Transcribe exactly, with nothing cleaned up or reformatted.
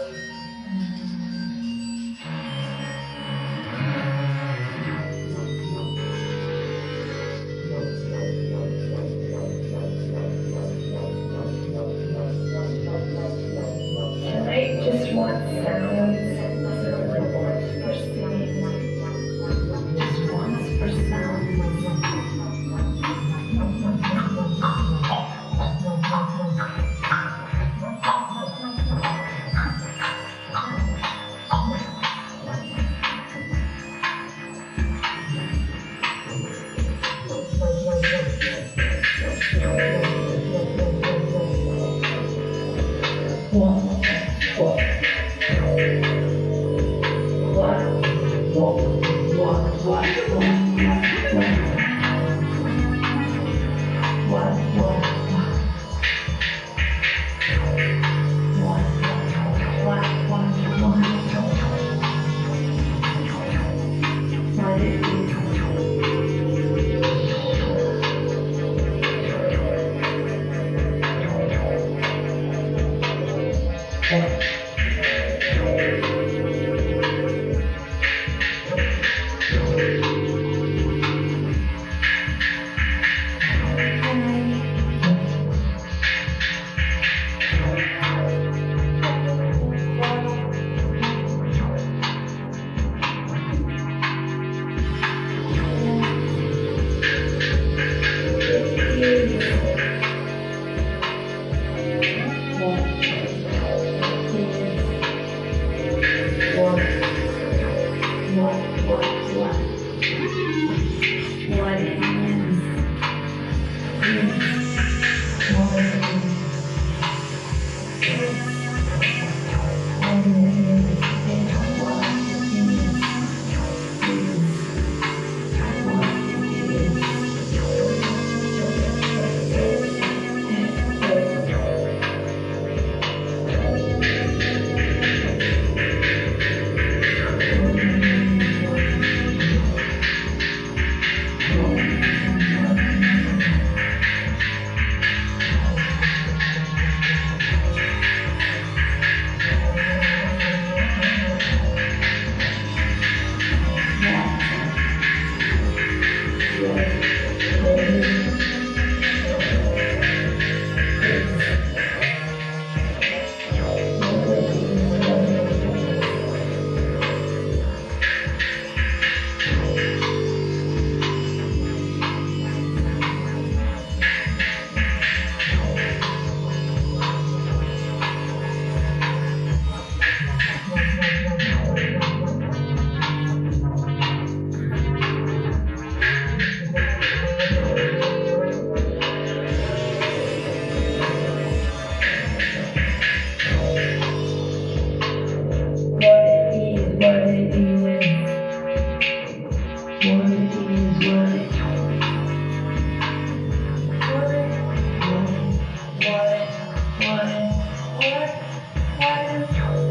What? What? What?